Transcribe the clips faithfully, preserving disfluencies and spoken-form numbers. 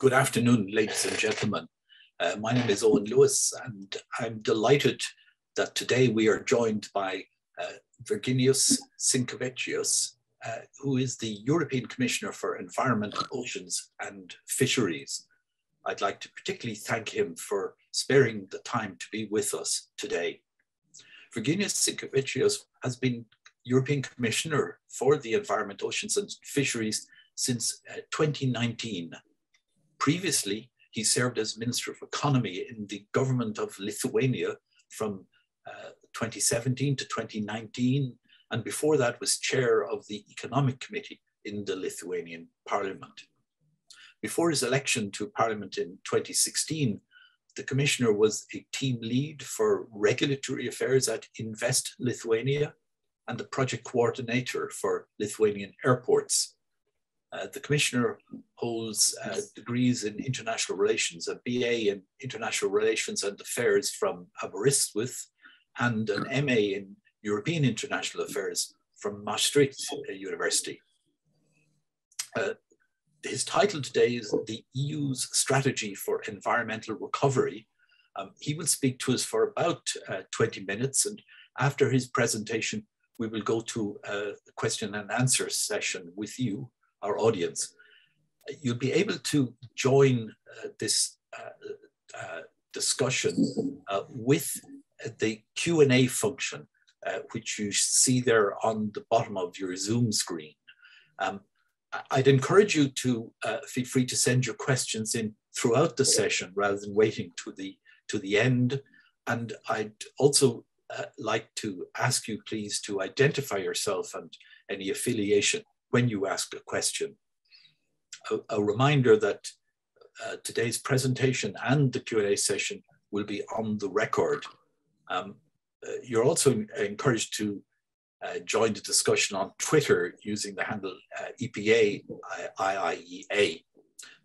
Good afternoon, ladies and gentlemen. Uh, my name is Owen Lewis, and I'm delighted that today we are joined by uh, Virginijus Sinkevičius, uh, who is the European Commissioner for Environment, Oceans and Fisheries. I'd like to particularly thank him for sparing the time to be with us today. Virginijus Sinkevičius has been European Commissioner for the Environment, Oceans and Fisheries since uh, twenty nineteen. Previously, he served as Minister of Economy in the Government of Lithuania from uh, twenty seventeen to twenty nineteen, and before that was Chair of the Economic Committee in the Lithuanian Parliament. Before his election to Parliament in twenty sixteen, the Commissioner was a team lead for regulatory affairs at Invest Lithuania and the project coordinator for Lithuanian airports. Uh, the Commissioner holds uh, degrees in international relations, a B A in international relations and affairs from Aberystwyth, and an M A in European international affairs from Maastricht University. Uh, his title today is the E U's Strategy for Environmental Recovery. Um, he will speak to us for about uh, twenty minutes, and after his presentation, we will go to a question and answer session with you, our audience. You'll be able to join uh, this uh, uh, discussion uh, with the Q and A function, uh, which you see there on the bottom of your Zoom screen. Um, I'd encourage you to uh, feel free to send your questions in throughout the session rather than waiting to the, to the end. And I'd also uh, like to ask you please to identify yourself and any affiliation when you ask a question. A, a reminder that uh, today's presentation and the Q and A session will be on the record. Um, uh, you're also encouraged to uh, join the discussion on Twitter using the handle uh, E P A I I E A.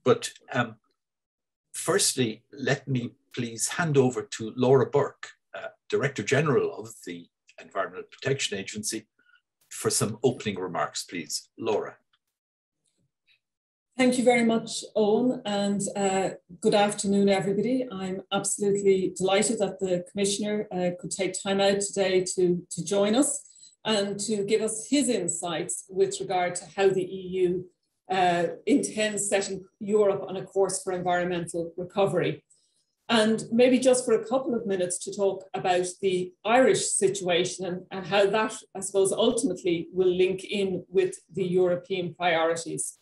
But um, firstly, let me please hand over to Laura Burke, uh, Director General of the Environmental Protection Agency, for some opening remarks, please. Laura. Thank you very much, Owen, and uh, good afternoon, everybody. I'm absolutely delighted that the Commissioner uh, could take time out today to, to join us and to give us his insights with regard to how the E U uh, intends setting Europe on a course for environmental recovery. And maybe just for a couple of minutes to talk about the Irish situation and, and how that, I suppose, ultimately will link in with the European priorities.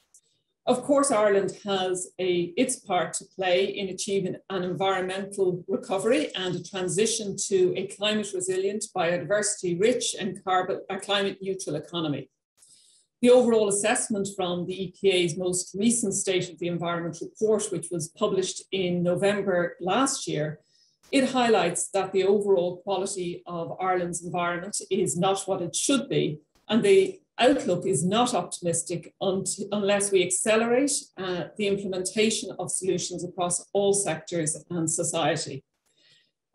Of course, Ireland has a, its part to play in achieving an environmental recovery and a transition to a climate-resilient, biodiversity-rich and carbon, a climate-neutral economy. The overall assessment from the E P A's most recent State of the Environment report, which was published in November last year, it highlights that the overall quality of Ireland's environment is not what it should be, and the outlook is not optimistic unless we accelerate uh, the implementation of solutions across all sectors and society.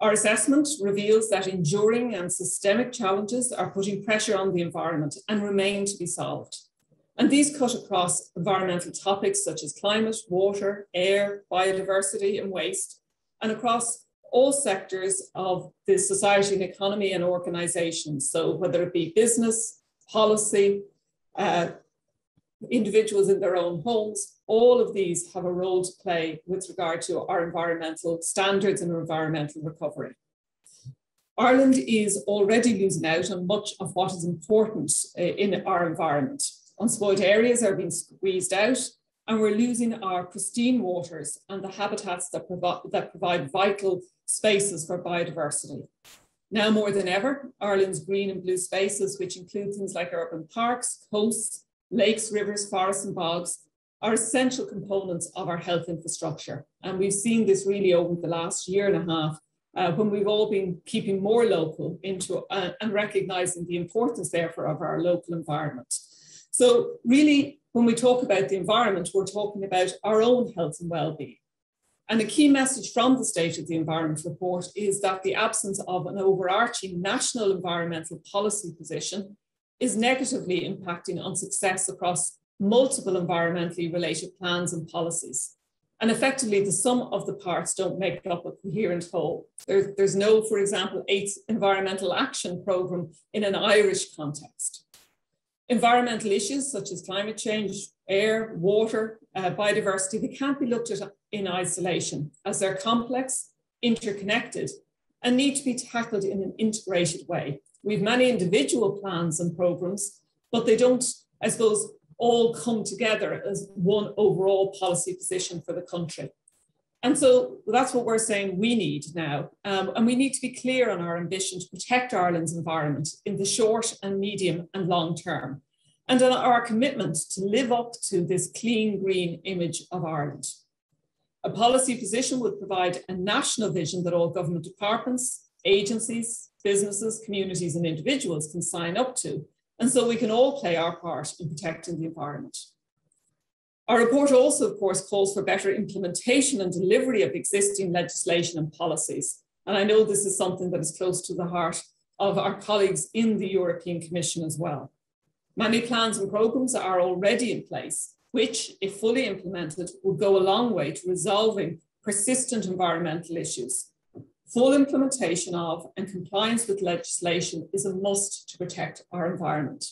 Our assessment reveals that enduring and systemic challenges are putting pressure on the environment and remain to be solved. And these cut across environmental topics such as climate, water, air, biodiversity and waste, and across all sectors of the society and economy and organizations. So whether it be business, policy, uh, individuals in their own homes, all of these have a role to play with regard to our environmental standards and environmental recovery. Ireland is already losing out on much of what is important in our environment. Unspoiled areas are being squeezed out, and we're losing our pristine waters and the habitats that provide, that provide vital spaces for biodiversity. Now more than ever, Ireland's green and blue spaces, which include things like urban parks, coasts, lakes, rivers, forests and bogs, are essential components of our health infrastructure. And we've seen this really over the last year and a half uh, when we've all been keeping more local into uh, and recognizing the importance therefore of our local environment. So really, when we talk about the environment, we're talking about our own health and well-being. And a key message from the State of the Environment report is that the absence of an overarching national environmental policy position is negatively impacting on success across multiple environmentally related plans and policies. And effectively, the sum of the parts don't make up a coherent whole. There, there's no, for example, eighth environmental action programme in an Irish context. Environmental issues such as climate change, air, water, uh, biodiversity, they can't be looked at in isolation, as they're complex, interconnected, and need to be tackled in an integrated way. We have many individual plans and programmes, but they don't, I suppose, all come together as one overall policy position for the country. And so that's what we're saying we need now. Um, and we need to be clear on our ambition to protect Ireland's environment in the short and medium and long term, and on our commitment to live up to this clean green image of Ireland. A policy position would provide a national vision that all government departments, agencies, businesses, communities and individuals can sign up to. And so we can all play our part in protecting the environment. Our report also, of course, calls for better implementation and delivery of existing legislation and policies. And I know this is something that is close to the heart of our colleagues in the European Commission as well. Many plans and programmes are already in place, which, if fully implemented, would go a long way to resolving persistent environmental issues. Full implementation of and compliance with legislation is a must to protect our environment.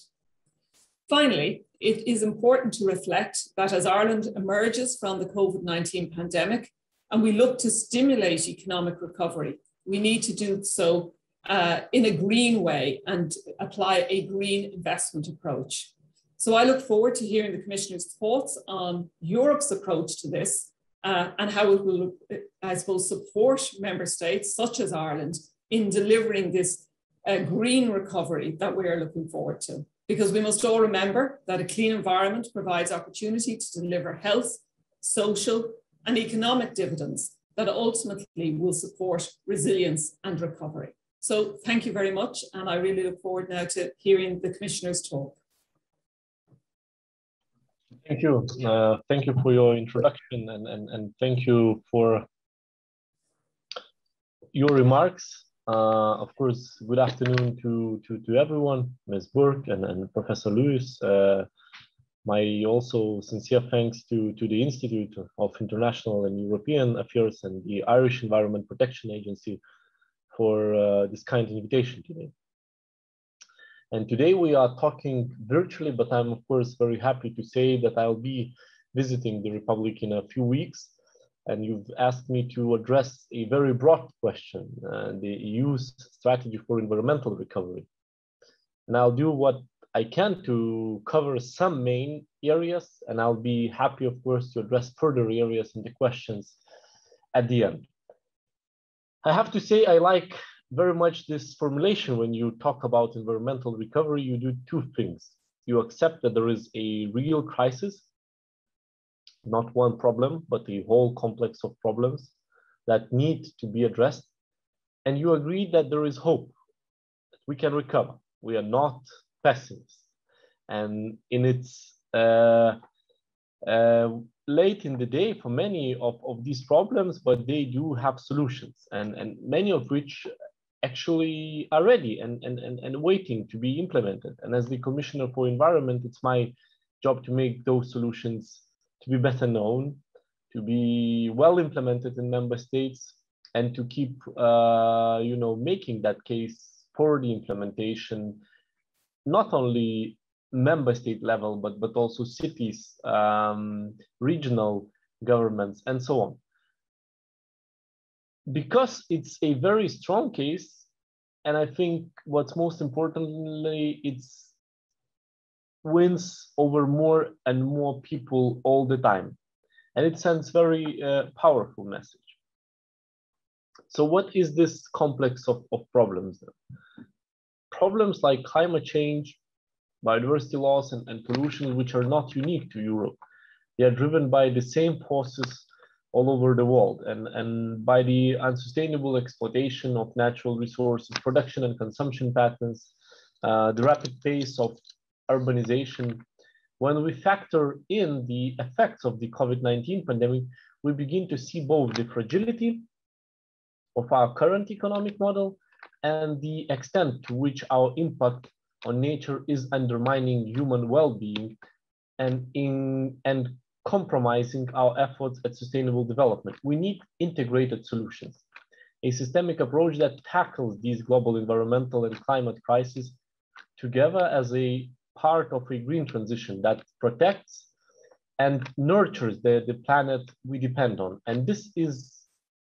Finally, it is important to reflect that as Ireland emerges from the COVID nineteen pandemic and we look to stimulate economic recovery, we need to do so uh, in a green way and apply a green investment approach. So I look forward to hearing the Commissioner's thoughts on Europe's approach to this, Uh, and how it will, I suppose, support member states such as Ireland in delivering this uh, green recovery that we are looking forward to. Because we must all remember that a clean environment provides opportunity to deliver health, social and economic dividends that ultimately will support resilience and recovery. So thank you very much, and I really look forward now to hearing the Commissioner's talk. Thank you. Uh, thank you for your introduction, and, and, and thank you for your remarks. Uh, of course, good afternoon to, to, to everyone, Miz Burke and, and Professor Lewis. Uh, my also sincere thanks to, to the Institute of International and European Affairs and the Irish Environment Protection Agency for uh, this kind of invitation today. And today we are talking virtually, but I'm of course very happy to say that I'll be visiting the Republic in a few weeks. And you've asked me to address a very broad question, uh, the E U's strategy for environmental recovery. And I'll do what I can to cover some main areas, and I'll be happy, of course, to address further areas and the questions at the end. I have to say I like very much this formulation. When you talk about environmental recovery, you do two things. You accept that there is a real crisis, not one problem, but a whole complex of problems that need to be addressed. And you agree that there is hope, that we can recover. We are not pessimists. And in its uh, uh, late in the day for many of, of these problems, but they do have solutions, and, and many of which actually are ready and, and, and, and waiting to be implemented. And as the Commissioner for Environment, it's my job to make those solutions to be better known, to be well implemented in member states, and to keep uh, you know, making that case for the implementation, not only member state level, but, but also cities, um, regional governments, and so on. Because it's a very strong case, and I think what's most importantly, it's wins over more and more people all the time. And it sends very uh, powerful message. So what is this complex of, of problems then? Problems like climate change, biodiversity loss, and, and pollution, which are not unique to Europe. They are driven by the same forces all over the world, and, and by the unsustainable exploitation of natural resources, production and consumption patterns, uh, the rapid pace of urbanization. When we factor in the effects of the COVID nineteen pandemic, we begin to see both the fragility of our current economic model and the extent to which our impact on nature is undermining human well-being and in and compromising our efforts at sustainable development. We need integrated solutions, a systemic approach that tackles these global environmental and climate crises together as a part of a green transition that protects and nurtures the, the planet we depend on. And this is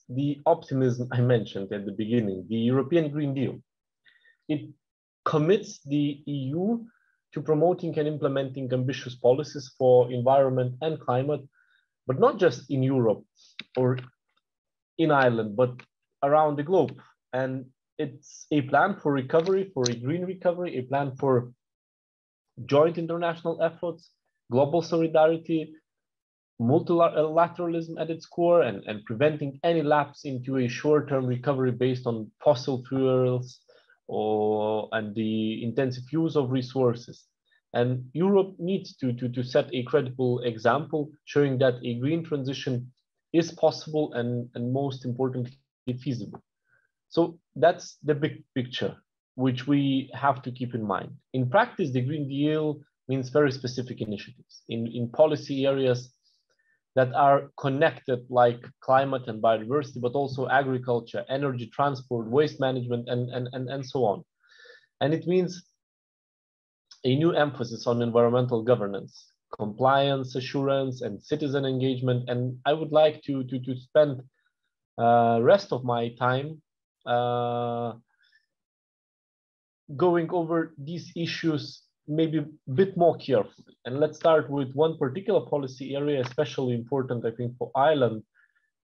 the optimism I mentioned at the beginning, the European Green Deal. It commits the E U to promoting and implementing ambitious policies for environment and climate, but not just in Europe or in Ireland, but around the globe. And it's a plan for recovery, for a green recovery, a plan for joint international efforts, global solidarity, multilateralism at its core, and, and preventing any lapse into a short-term recovery based on fossil fuels or and the intensive use of resources. And Europe needs to, to, to set a credible example showing that a green transition is possible and, and most importantly, feasible. So that's the big picture, which we have to keep in mind. In practice, the Green Deal means very specific initiatives in, in policy areas that are connected, like climate and biodiversity, but also agriculture, energy, transport, waste management, and, and, and, and so on. And it means a new emphasis on environmental governance, compliance assurance, and citizen engagement. And I would like to, to, to spend uh, rest of my time uh, going over these issues maybe a bit more carefully. And let's start with one particular policy area, especially important, I think, for Ireland.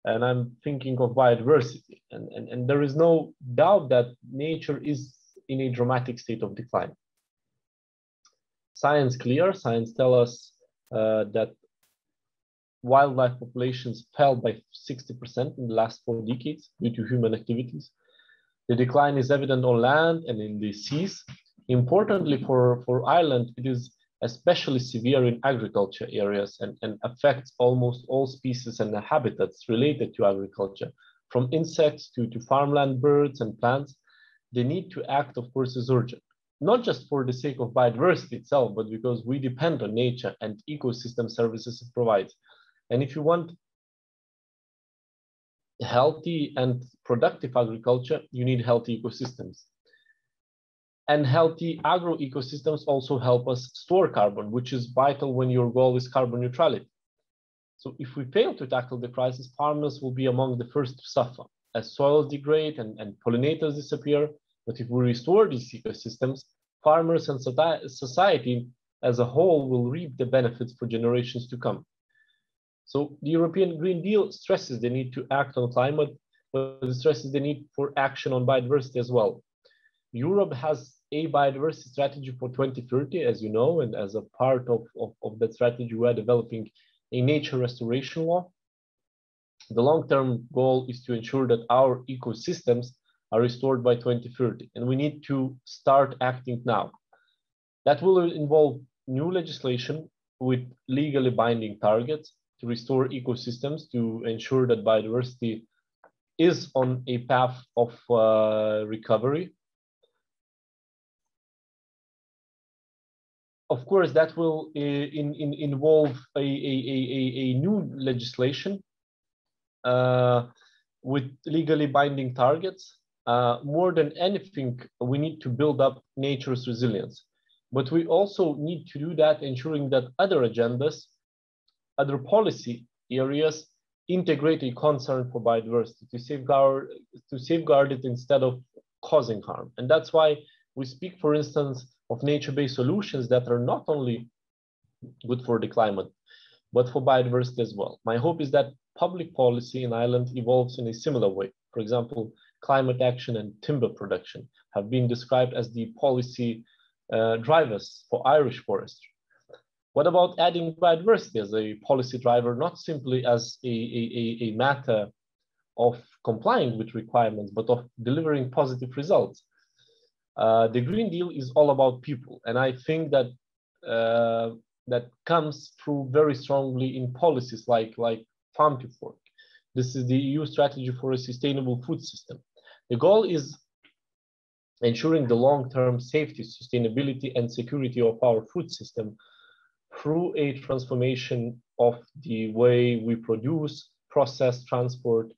And I'm thinking of biodiversity. And, and, and there is no doubt that nature is in a dramatic state of decline. Science clear, science tells us uh, that wildlife populations fell by sixty percent in the last four decades due to human activities. The decline is evident on land and in the seas. Importantly for, for Ireland, it is especially severe in agriculture areas and, and affects almost all species and the habitats related to agriculture, from insects to, to farmland birds and plants. The need to act, of course, is urgent, not just for the sake of biodiversity itself, but because we depend on nature and ecosystem services it provides. And if you want healthy and productive agriculture, you need healthy ecosystems. And healthy agro ecosystems also help us store carbon, which is vital when your goal is carbon neutrality. So if we fail to tackle the crisis, farmers will be among the first to suffer as soils degrade and, and pollinators disappear. But if we restore these ecosystems, farmers and society as a whole will reap the benefits for generations to come. So the European Green Deal stresses the need to act on climate, but it stresses the need for action on biodiversity as well. Europe has a biodiversity strategy for twenty thirty, as you know, and as a part of, of, of that strategy, we are developing a nature restoration law. The long-term goal is to ensure that our ecosystems are restored by twenty thirty, and we need to start acting now. That will involve new legislation with legally binding targets to restore ecosystems, to ensure that biodiversity is on a path of uh, recovery. Of course, that will uh, in, in involve a, a, a, a new legislation uh, with legally binding targets. Uh, more than anything, we need to build up nature's resilience. But we also need to do that, ensuring that other agendas, other policy areas, integrate a concern for biodiversity to safeguard, to safeguard it instead of causing harm. And that's why we speak, for instance, of nature-based solutions that are not only good for the climate, but for biodiversity as well. My hope is that public policy in Ireland evolves in a similar way. For example, climate action and timber production have been described as the policy uh, drivers for Irish forestry. What about adding biodiversity as a policy driver, not simply as a, a, a matter of complying with requirements, but of delivering positive results? Uh, the Green Deal is all about people, and I think that uh, that comes through very strongly in policies like, like Farm-to-Fork. This is the E U strategy for a sustainable food system. The goal is ensuring the long-term safety, sustainability, and security of our food system through a transformation of the way we produce, process, transport,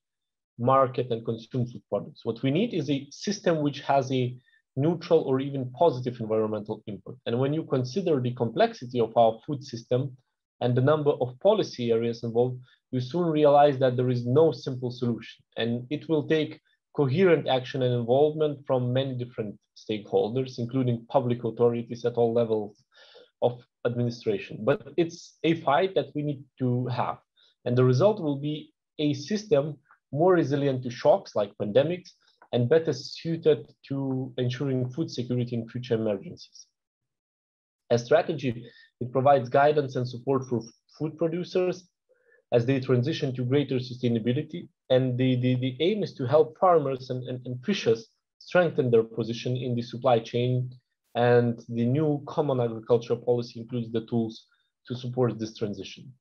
market, and consume food products. What we need is a system which has a neutral or even positive environmental impact. And when you consider the complexity of our food system and the number of policy areas involved, you soon realize that there is no simple solution. And it will take coherent action and involvement from many different stakeholders, including public authorities at all levels of administration. But it's a fight that we need to have. And the result will be a system more resilient to shocks like pandemics and better suited to ensuring food security in future emergencies. As strategy, it provides guidance and support for food producers as they transition to greater sustainability. And the, the, the aim is to help farmers and, and, and fishers strengthen their position in the supply chain. And the new common agricultural policy includes the tools to support this transition.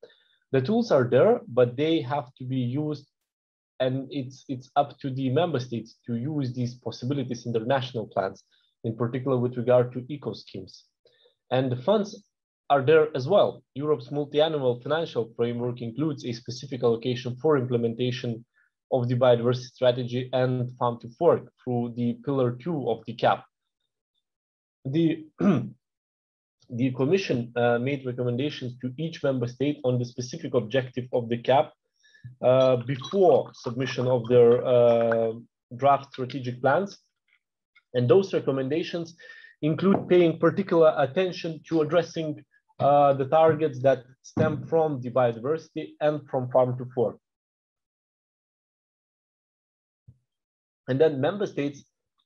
The tools are there, but they have to be used, and it's, it's up to the member states to use these possibilities in their national plans, in particular with regard to eco schemes. And the funds are there as well. Europe's multi-annual financial framework includes a specific allocation for implementation of the biodiversity strategy and Farm-to-Fork through the pillar two of the CAP. The, the Commission uh, made recommendations to each member state on the specific objective of the CAP Uh, before submission of their uh, draft strategic plans. And those recommendations include paying particular attention to addressing uh, the targets that stem from the biodiversity and from farm to fork. And then member states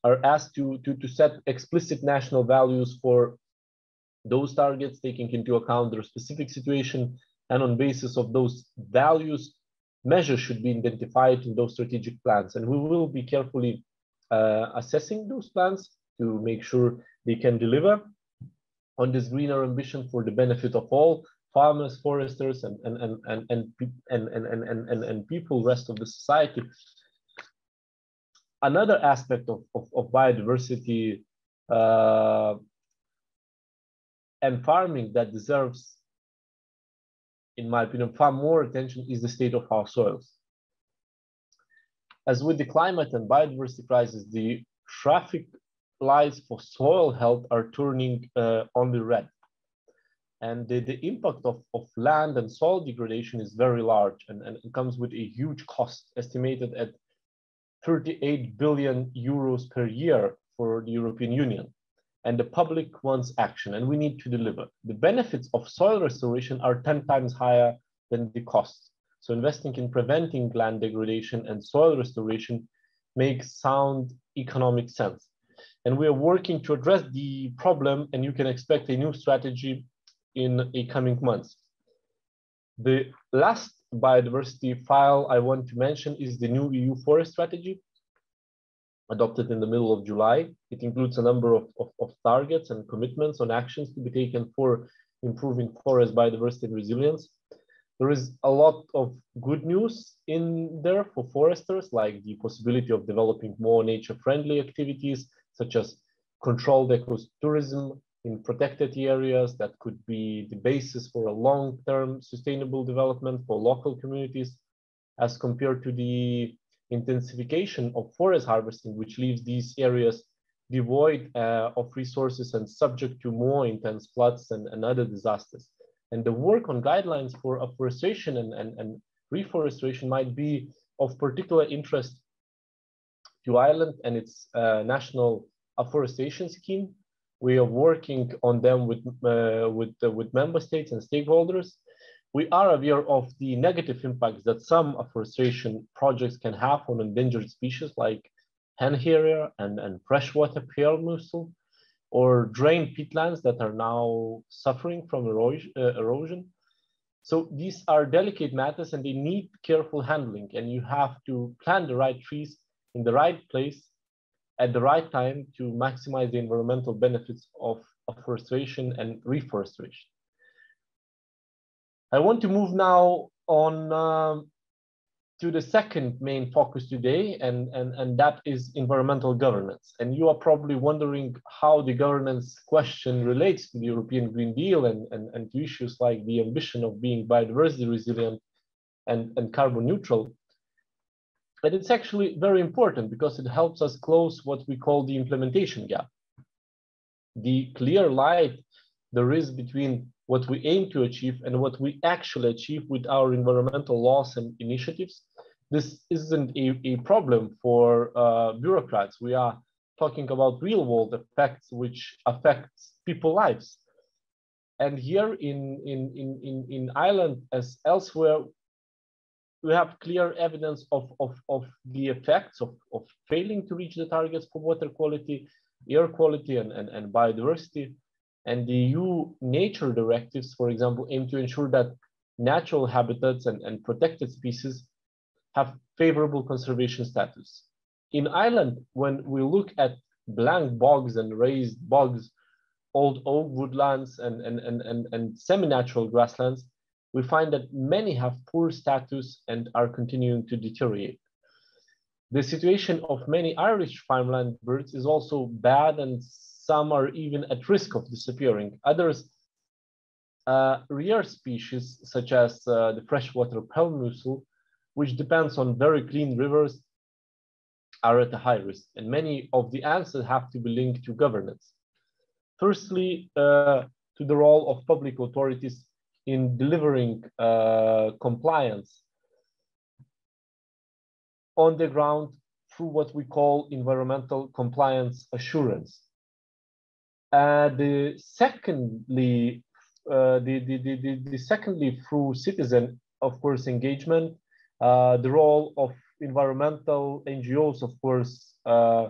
are asked to, to, to set explicit national values for those targets, taking into account their specific situation, and on basis of those values, measures should be identified in those strategic plans. And we will be carefully uh, assessing those plans to make sure they can deliver on this greener ambition for the benefit of all farmers, foresters, and, and, and, and, and, and, and, and, and, and, and people, rest of the society. Another aspect of, of, of biodiversity uh, and farming that deserves, in my opinion, far more attention is the state of our soils. As with the climate and biodiversity crisis, the traffic lights for soil health are turning uh, only red. And the, the impact of, of land and soil degradation is very large, and, and it comes with a huge cost, estimated at thirty-eight billion euros per year for the European Union. And the public wants action, and we need to deliver. The benefits of soil restoration are ten times higher than the costs. So investing in preventing land degradation and soil restoration makes sound economic sense. And we are working to address the problem, and you can expect a new strategy in the coming months. The last biodiversity file I want to mention is the new E U forest strategy, adopted in the middle of July. It includes a number of, of, of targets and commitments on actions to be taken for improving forest biodiversity and resilience. There is a lot of good news in there for foresters, like the possibility of developing more nature-friendly activities, such as controlled ecotourism in protected areas that could be the basis for a long-term sustainable development for local communities, as compared to the intensification of forest harvesting, which leaves these areas devoid uh, of resources and subject to more intense floods and, and other disasters. And the work on guidelines for afforestation and, and, and reforestation might be of particular interest to Ireland and its uh, national afforestation scheme. We are working on them with, uh, with, uh, with member states and stakeholders. We are aware of the negative impacts that some afforestation projects can have on endangered species like hen harrier and, and freshwater pearl mussel, or drained peatlands that are now suffering from erosion, uh, erosion. So these are delicate matters and they need careful handling, and you have to plant the right trees in the right place at the right time to maximize the environmental benefits of afforestation and reforestation. I want to move now on um, to the second main focus today, and, and, and that is environmental governance. And you are probably wondering how the governance question relates to the European Green Deal and, and, and to issues like the ambition of being biodiversity resilient and, and carbon neutral. But it's actually very important because it helps us close what we call the implementation gap. The clear light there is between what we aim to achieve and what we actually achieve with our environmental laws and initiatives. This isn't a, a problem for uh, bureaucrats. We are talking about real world effects which affect people's lives. And here in, in, in, in, in Ireland, as elsewhere, we have clear evidence of, of, of the effects of, of failing to reach the targets for water quality, air quality, and, and, and biodiversity. And the E U nature directives, for example, aim to ensure that natural habitats and, and protected species have favorable conservation status. In Ireland, when we look at blank bogs and raised bogs, old oak woodlands and, and, and, and, and semi-natural grasslands, we find that many have poor status and are continuing to deteriorate. The situation of many Irish farmland birds is also bad, and some are even at risk of disappearing. Others, uh, rare species such as uh, the freshwater pelmucil, which depends on very clean rivers, are at a high risk. And many of the answers have to be linked to governance. Firstly, uh, to the role of public authorities in delivering uh, compliance on the ground through what we call environmental compliance assurance. Uh, the secondly, uh, the, the, the, the secondly, through citizen, of course, engagement, uh, the role of environmental N G Os, of course, uh,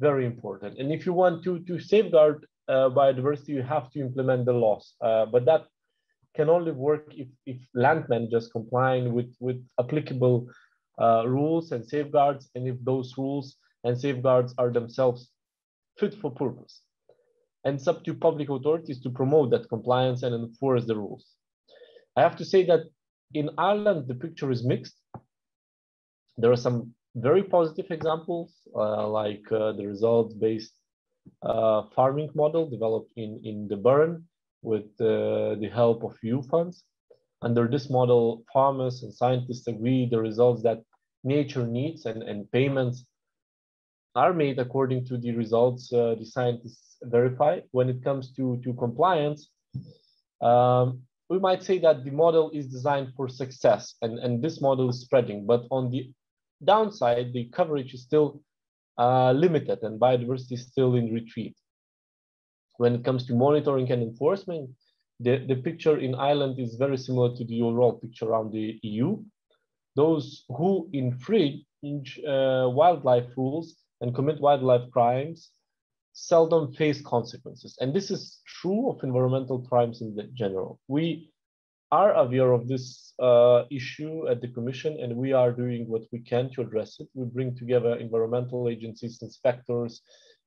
very important. And if you want to, to safeguard uh, biodiversity, you have to implement the laws. Uh, but that can only work if, if land managers comply with, with applicable uh, rules and safeguards, and if those rules and safeguards are themselves fit for purpose. And it's up to public authorities to promote that compliance and enforce the rules. I have to say that in Ireland, the picture is mixed. There are some very positive examples, uh, like uh, the results-based uh, farming model developed in, in the Burren with uh, the help of E U funds. Under this model, farmers and scientists agree the results that nature needs, and, and payments are made according to the results uh, the scientists verify. When it comes to, to compliance, um, we might say that the model is designed for success, and, and this model is spreading. But on the downside, the coverage is still uh, limited, and biodiversity is still in retreat. When it comes to monitoring and enforcement, the, the picture in Ireland is very similar to the overall picture around the E U. Those who infringe uh, wildlife rules and commit wildlife crimes seldom face consequences. And this is true of environmental crimes in general. We are aware of this uh, issue at the Commission, and we are doing what we can to address it. We bring together environmental agencies, inspectors,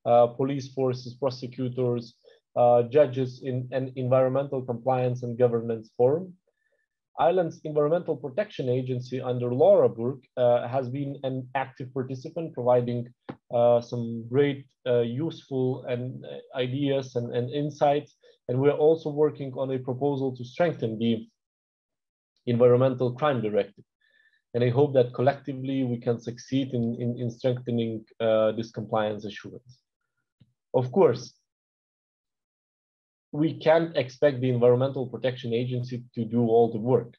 uh, police forces, prosecutors, uh, judges in an environmental compliance and governance forum. Ireland's Environmental Protection Agency under Laura Burke uh, has been an active participant, providing uh, some great uh, useful and uh, ideas and, and insights. And we're also working on a proposal to strengthen the Environmental Crime Directive. And I hope that collectively we can succeed in, in, in strengthening uh, this compliance assurance. Of course, we can't expect the Environmental Protection Agency to do all the work.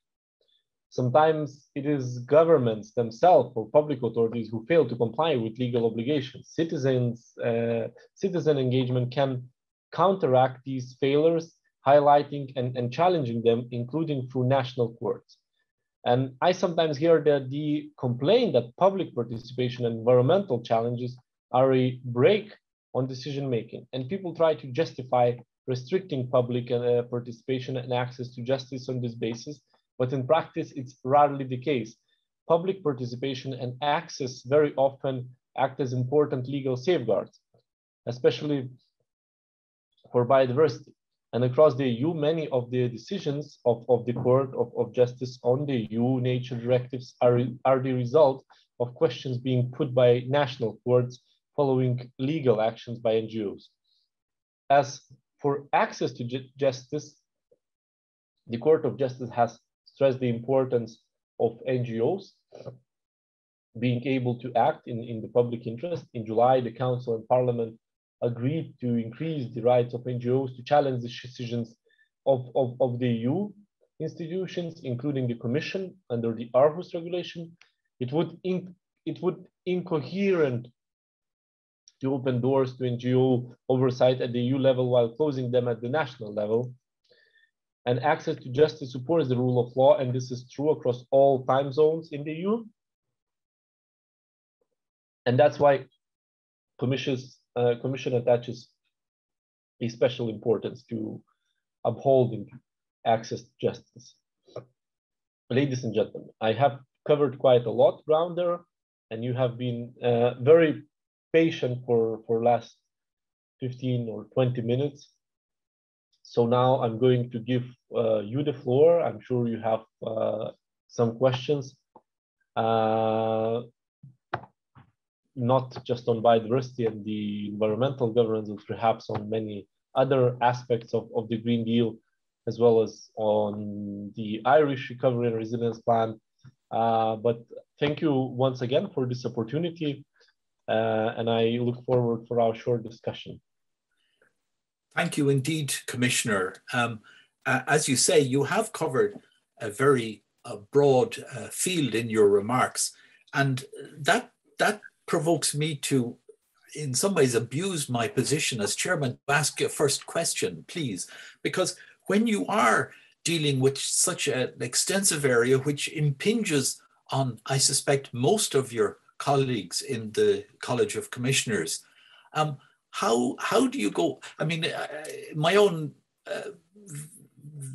Sometimes it is governments themselves or public authorities who fail to comply with legal obligations. Citizens, uh, citizen engagement can counteract these failures, highlighting and, and challenging them, including through national courts. And I sometimes hear that the complaint that public participation and environmental challenges are a break on decision-making, and people try to justify restricting public uh, participation and access to justice on this basis, but in practice, it's rarely the case. Public participation and access very often act as important legal safeguards, especially for biodiversity. And across the E U, many of the decisions of, of the Court of, of Justice on the E U nature directives are, are the result of questions being put by national courts following legal actions by N G Os. As for access to ju- justice, the Court of Justice has stressed the importance of N G Os being able to act in, in the public interest. In July, the Council and Parliament agreed to increase the rights of N G Os to challenge the decisions of, of, of the E U institutions, including the Commission under the Aarhus regulation. It would, in, it would incoherent to open doors to N G O oversight at the E U level while closing them at the national level. And access to justice supports the rule of law, and this is true across all time zones in the E U. And that's why Commission's, uh, Commission attaches a special importance to upholding access to justice. Ladies and gentlemen, I have covered quite a lot of ground there, and you have been uh, very patient for, for last fifteen or twenty minutes. So now I'm going to give uh, you the floor. I'm sure you have uh, some questions, uh, not just on biodiversity and the environmental governance, but perhaps on many other aspects of, of the Green Deal, as well as on the Irish Recovery and Resilience Plan. Uh, but thank you once again for this opportunity, uh, and I look forward for our short discussion. Thank you indeed, Commissioner. Um, uh, as you say, you have covered a very uh, broad uh, field in your remarks, and that that provokes me to, in some ways, abuse my position as chairman to ask your first question, please, because when you are dealing with such an extensive area, which impinges on, I suspect, most of your colleagues in the College of Commissioners, um, How, how do you go? I mean, uh, my own uh,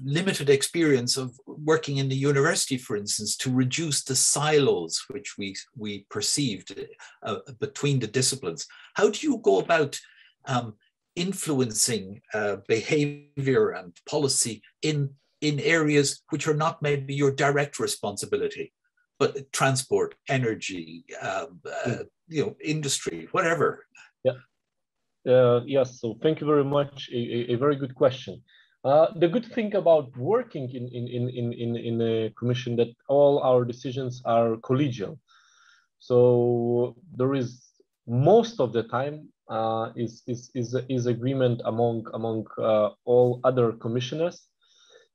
limited experience of working in the university, for instance, to reduce the silos which we, we perceived uh, between the disciplines. How do you go about um, influencing uh, behavior and policy in, in areas which are not maybe your direct responsibility, but transport, energy, um, uh, you know, industry, whatever? Yeah. Uh, yes, so thank you very much. A, a, a very good question. Uh, the good thing about working in, in, in, in, in a commission that all our decisions are collegial. So there is most of the time uh, is, is, is, is agreement among, among uh, all other commissioners.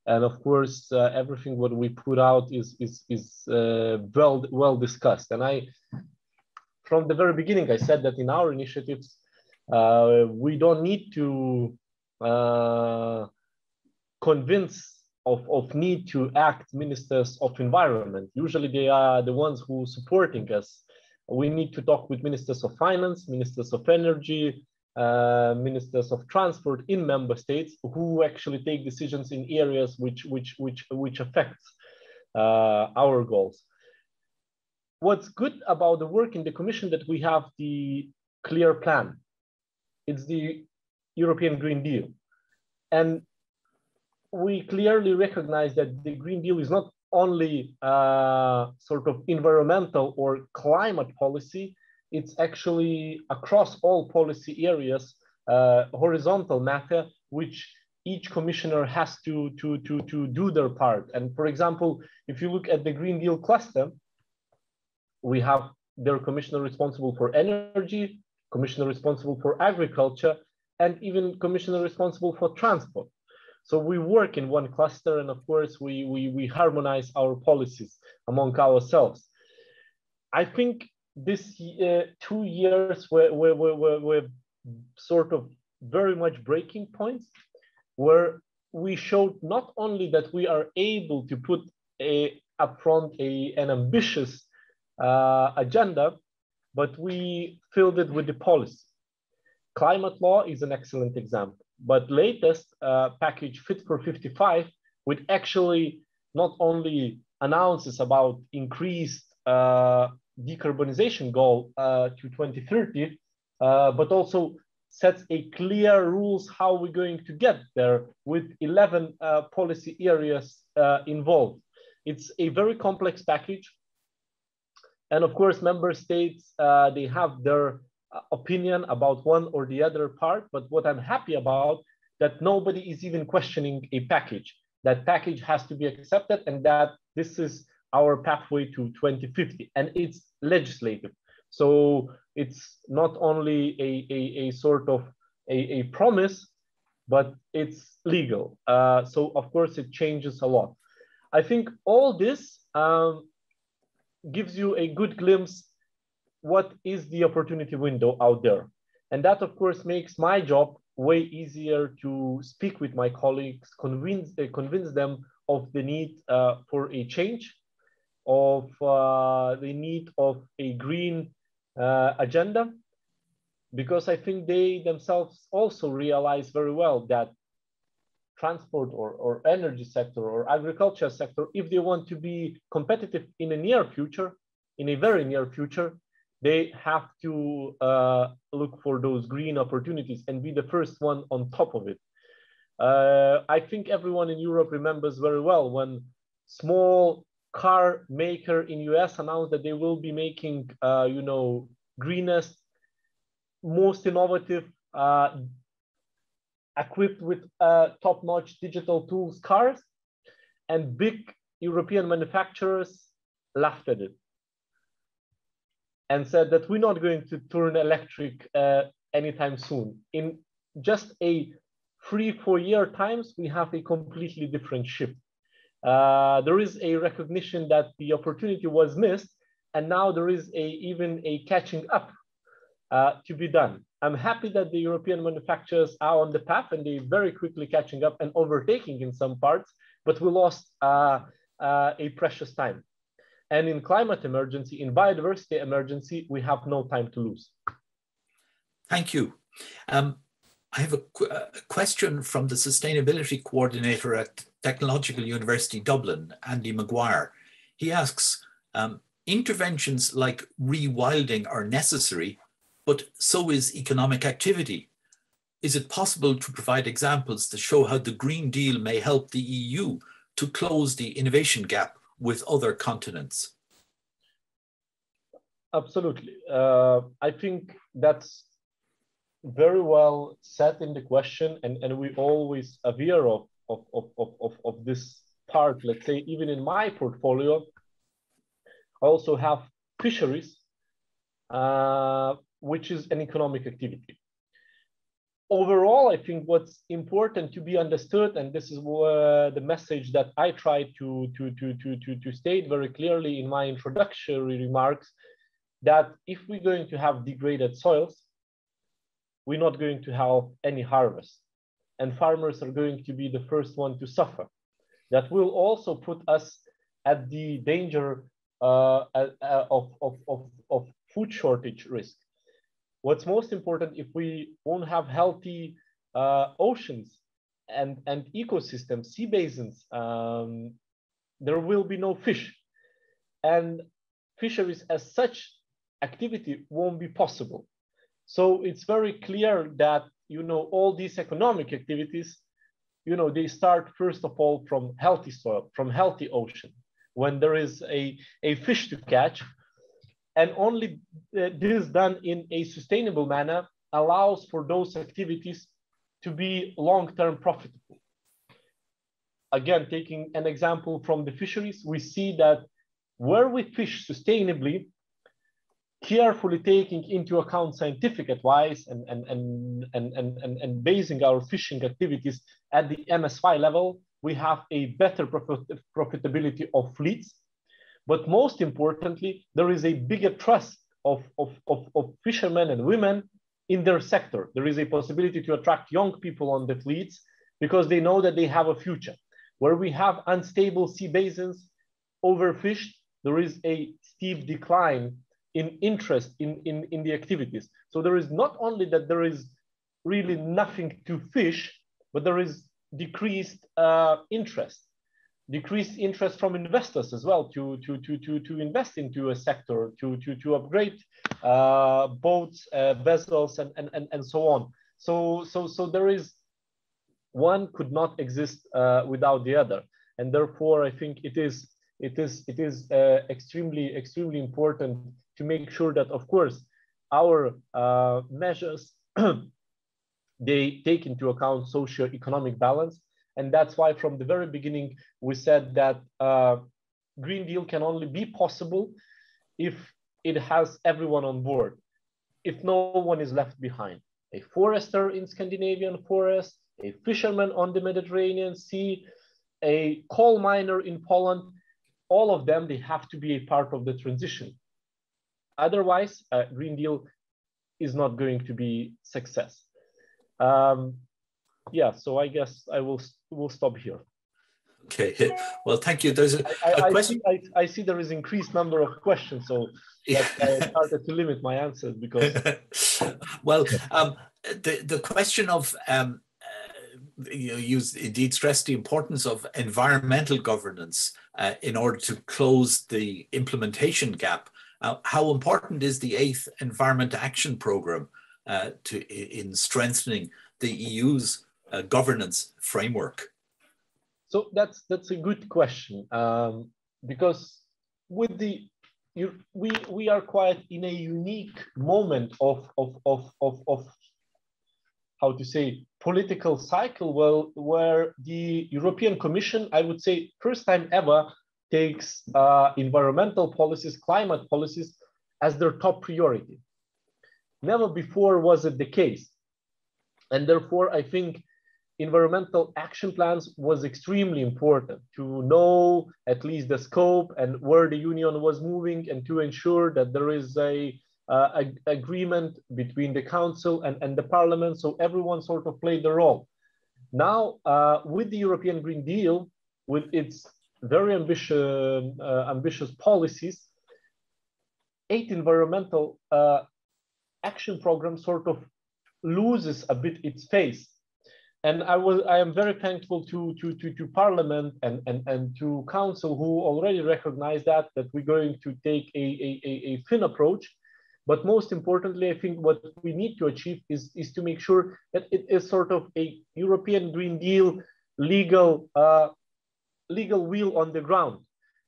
And of course, uh, everything what we put out is, is, is uh, well, well discussed. And I, from the very beginning, I said that in our initiatives, Uh, we don't need to uh, convince of, of need to act ministers of environment. Usually they are the ones who are supporting us. We need to talk with ministers of finance, ministers of energy, uh, ministers of transport in member states who actually take decisions in areas which, which, which, which affects uh, our goals. What's good about the work in the Commission that we have the clear plan. It's the European Green Deal. And we clearly recognize that the Green Deal is not only uh, sort of environmental or climate policy, it's actually across all policy areas, uh, horizontal matter, which each commissioner has to, to, to, to do their part. And for example, if you look at the Green Deal cluster, we have their commissioner responsible for energy, commissioner responsible for agriculture, and even commissioner responsible for transport. So we work in one cluster, and of course we, we, we harmonize our policies among ourselves. I think this uh, two years were, were, were, were sort of very much breaking points, where we showed not only that we are able to put a, upfront a, an ambitious uh, agenda, but we filled it with the policy. Climate law is an excellent example, but latest uh, package Fit for fifty-five, which actually not only announces about increased uh, decarbonization goal uh, to twenty thirty, uh, but also sets a clear rules how we're going to get there with eleven uh, policy areas uh, involved. It's a very complex package. And of course, member states, uh, they have their opinion about one or the other part. But what I'm happy about, that nobody is even questioning a package. That package has to be accepted, and that this is our pathway to twenty fifty. And it's legislative. So it's not only a, a, a sort of a, a promise, but it's legal. Uh, so of course, it changes a lot. I think all this um, gives you a good glimpse what is the opportunity window out there. And that, of course, makes my job way easier to speak with my colleagues, convince, uh, convince them of the need uh, for a change, of uh, the need of a green uh, agenda, because I think they themselves also realize very well that transport or, or energy sector or agriculture sector, if they want to be competitive in the near future, in a very near future, they have to uh, look for those green opportunities and be the first one on top of it. Uh, I think everyone in Europe remembers very well when small car maker in U S announced that they will be making, uh, you know, greenest, most innovative, uh, equipped with uh, top-notch digital tools cars, and big European manufacturers laughed at it and said that we're not going to turn electric uh, anytime soon. In just a three, four year times, we have a completely different shift. Uh, there is a recognition that the opportunity was missed, and now there is a, even a catching up uh, to be done. I'm happy that the European manufacturers are on the path and they're very quickly catching up and overtaking in some parts, but we lost uh, uh, a precious time. And in climate emergency, in biodiversity emergency, we have no time to lose. Thank you. Um, I have a, qu a question from the Sustainability Coordinator at Technological University Dublin, Andy Maguire. He asks, um, interventions like rewilding are necessary, but so is economic activity. Is it possible to provide examples to show how the Green Deal may help the E U to close the innovation gap with other continents? Absolutely. Uh, I think that's very well set in the question, and, and we always aware of, of, of, of, of this part. Let's say, even in my portfolio, I also have fisheries, uh, which is an economic activity. Overall, I think what's important to be understood, and this is uh, the message that I try to, to, to, to, to, to state very clearly in my introductory remarks, that if we're going to have degraded soils, we're not going to have any harvest. And farmers are going to be the first one to suffer. That will also put us at the danger uh, of, of, of, of food shortage risk. What's most important, if we won't have healthy uh, oceans and, and ecosystems, sea basins, um, there will be no fish. And fisheries as such activity won't be possible. So it's very clear that, you know, all these economic activities, you know, they start first of all from healthy soil, from healthy ocean, when there is a, a fish to catch. And only this done in a sustainable manner allows for those activities to be long-term profitable. Again, taking an example from the fisheries, we see that where we fish sustainably, carefully taking into account scientific advice and, and, and, and, and, and, and basing our fishing activities at the M S Y level, we have a better profit- profitability of fleets. But most importantly, there is a bigger trust of, of, of, of fishermen and women in their sector. There is a possibility to attract young people on the fleets because they know that they have a future. Where we have unstable sea basins, overfished, there is a steep decline in interest in, in, in the activities. So there is not only that there is really nothing to fish, but there is decreased uh, interest. Decreased interest from investors as well to, to, to, to, to invest into a sector, to, to, to upgrade uh, boats, uh, vessels, and, and, and so on. So, so, so there is, one could not exist uh, without the other. And therefore, I think it is, it is, it is uh, extremely, extremely important to make sure that, of course, our uh, measures, they take into account socio-economic balance. And that's why from the very beginning, we said that uh, Green Deal can only be possible if it has everyone on board, if no one is left behind. A forester in Scandinavian forest, a fisherman on the Mediterranean Sea, a coal miner in Poland, all of them, they have to be a part of the transition. Otherwise, uh, Green Deal is not going to be success. Um, yeah, so I guess I will will stop here. Okay, well, thank you. There's a, I, a I, question. See, I, I see there is increased number of questions, so that I started to limit my answers because. Well, um, the the question of um, uh, you know, you indeed stressed the importance of environmental governance uh, in order to close the implementation gap. Uh, how important is the eighth Environment Action Programme uh, to in strengthening the E U's uh, governance framework? So that's that's a good question, um, because with the you, we we are quite in a unique moment of of of of, of how to say political cycle. Well, where the European Commission, I would say, first time ever, takes uh, environmental policies, climate policies as their top priority. Never before was it the case. And therefore, I think environmental action plans was extremely important to know at least the scope and where the union was moving, and to ensure that there is a, uh, a agreement between the council and, and the parliament. So everyone sort of played their role. Now, uh, with the European Green Deal, with its very ambitious, uh, ambitious policies, eight environmental uh, action program sort of loses a bit its face. And I was I am very thankful to to to, to Parliament and, and, and to Council, who already recognize that that we're going to take a, a, a, a thin approach. But most importantly, I think what we need to achieve is, is to make sure that it is sort of a European Green Deal legal uh, legal wheel on the ground,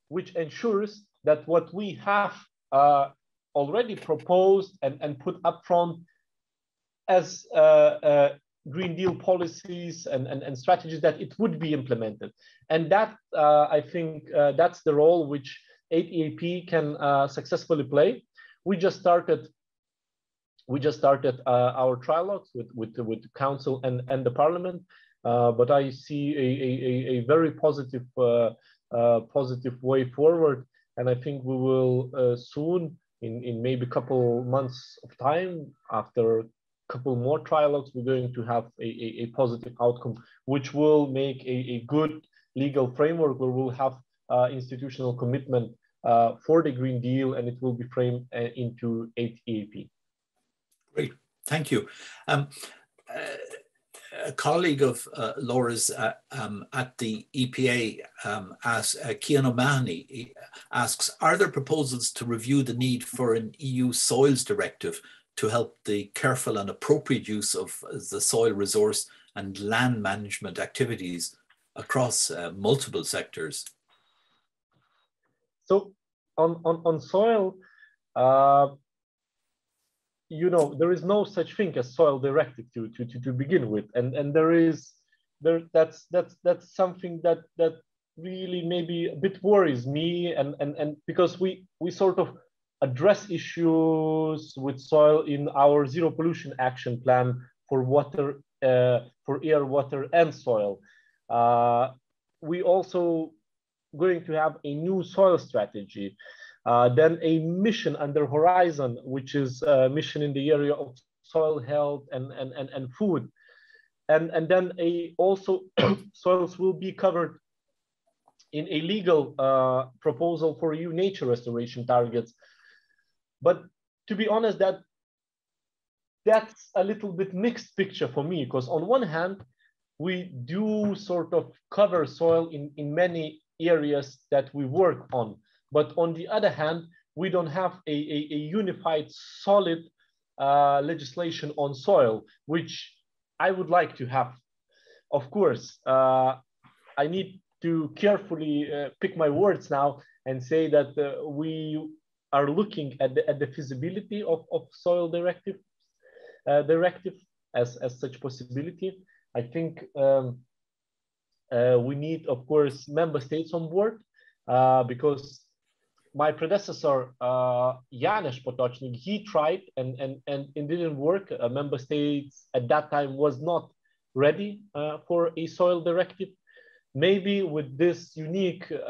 which ensures that what we have uh, already proposed and, and put up front as uh, uh, Green Deal policies and, and, and strategies, that it would be implemented. And that, uh, I think, uh, that's the role which eight E A P can uh, successfully play. We just started we just started uh, our trilogues with, with, with the Council and, and the Parliament. Uh, but I see a, a, a very positive, uh, uh, positive way forward. And I think we will uh, soon, in, in maybe a couple months of time, after a couple more trialogues, we're going to have a, a, a positive outcome, which will make a, a good legal framework where we'll have uh, institutional commitment uh, for the Green Deal, and it will be framed uh, into eight E A P. Great, thank you. Um, uh... A colleague of uh, Laura's uh, um, at the E P A, um, asks, uh, Kian O'Mahony, asks, are there proposals to review the need for an E U soils directive to help the careful and appropriate use of the soil resource and land management activities across uh, multiple sectors? So on, on, on soil, uh... you know, there is no such thing as soil directive to, to, to, to begin with. And, and there is, there, that's, that's, that's something that, that really maybe a bit worries me. And, and, and because we, we sort of address issues with soil in our Zero Pollution Action Plan for water, uh, for air, water and soil. Uh, we also going to have a new soil strategy. Uh, then a mission under Horizon, which is a mission in the area of soil health and, and, and, and food. And, and then a, also soils will be covered in a legal uh, proposal for E U nature restoration targets. But to be honest, that that's a little bit mixed picture for me, because on one hand, we do sort of cover soil in, in many areas that we work on. But on the other hand, we don't have a, a, a unified, solid uh, legislation on soil, which I would like to have. Of course, uh, I need to carefully uh, pick my words now and say that uh, we are looking at the, at the feasibility of, of soil directive, uh, directive as, as such possibility. I think um, uh, we need, of course, member states on board uh, because my predecessor, uh, Janusz Potocki, he tried and, and, and it didn't work. Uh, member states at that time was not ready uh, for a soil directive. Maybe with this unique uh,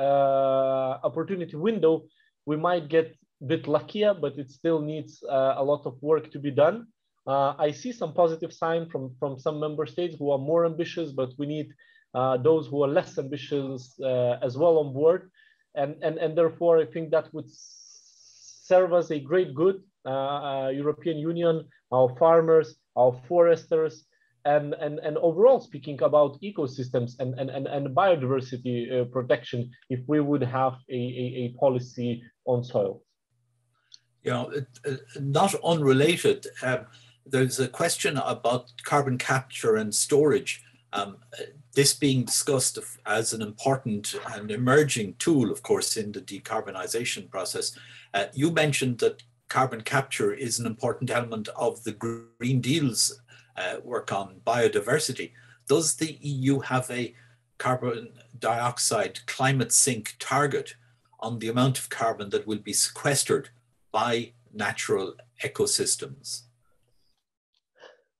opportunity window, we might get a bit luckier, but it still needs uh, a lot of work to be done. Uh, I see some positive sign from, from some member states who are more ambitious, but we need uh, those who are less ambitious uh, as well on board. And, and, and therefore, I think that would serve as a great good, uh, European Union, our farmers, our foresters, and, and, and overall speaking about ecosystems and, and, and, and biodiversity uh, protection, if we would have a, a, a policy on soil. You know, it, uh, not unrelated, uh, there's a question about carbon capture and storage. Um, this being discussed as an important and emerging tool, of course, in the decarbonisation process. Uh, you mentioned that carbon capture is an important element of the Green Deal's uh, work on biodiversity. Does the E U have a carbon dioxide climate sink target on the amount of carbon that will be sequestered by natural ecosystems?